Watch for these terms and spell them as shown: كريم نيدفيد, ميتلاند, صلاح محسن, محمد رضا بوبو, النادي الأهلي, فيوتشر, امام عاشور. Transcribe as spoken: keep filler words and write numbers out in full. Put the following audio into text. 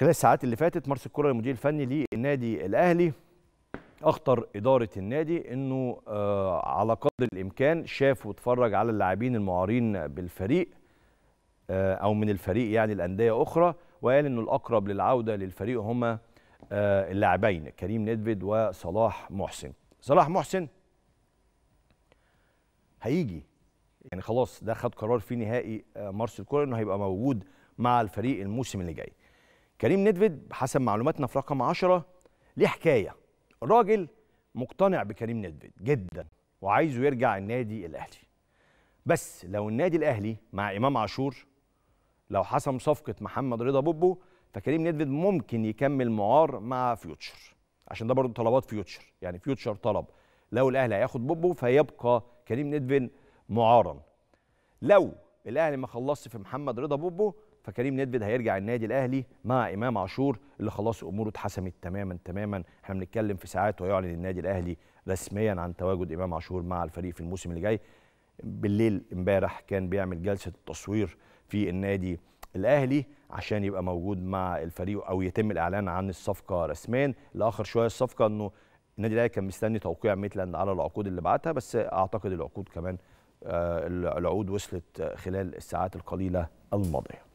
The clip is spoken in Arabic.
خلال الساعات اللي فاتت مارس الكره المدير الفني للنادي الاهلي اخطر اداره النادي انه آه على قدر الامكان شاف واتفرج على اللاعبين المعارين بالفريق آه او من الفريق يعني الانديه اخرى، وقال انه الاقرب للعوده للفريق هما آه اللاعبين كريم نيدفيد وصلاح محسن. صلاح محسن هيجي يعني خلاص، ده خد قرار في نهائي آه مارس الكره انه هيبقى موجود مع الفريق الموسم اللي جاي. كريم نيدفيد حسب معلوماتنا في رقم عشرة ليه حكايه، الراجل مقتنع بكريم نيدفيد جدا وعايزه يرجع النادي الاهلي، بس لو النادي الاهلي مع امام عاشور لو حسم صفقه محمد رضا بوبو فكريم نيدفيد ممكن يكمل معار مع فيوتشر، عشان ده برضه طلبات فيوتشر، يعني فيوتشر طلب لو الاهلي هياخد بوبو فيبقى كريم نيدفيد معارا، لو الاهلي ما خلصش في محمد رضا بوبو فكريم نيدفيد هيرجع النادي الاهلي مع امام عاشور اللي خلاص اموره اتحسمت تماما تماما. احنا بنتكلم في ساعات ويعلن النادي الاهلي رسميا عن تواجد امام عاشور مع الفريق في الموسم اللي جاي. بالليل امبارح كان بيعمل جلسه تصوير في النادي الاهلي عشان يبقى موجود مع الفريق او يتم الاعلان عن الصفقه رسميا. لاخر شويه الصفقه انه النادي الاهلي كان مستني توقيع ميتلاند على العقود اللي بعتها، بس اعتقد العقود كمان آه العقود وصلت خلال الساعات القليله الماضيه.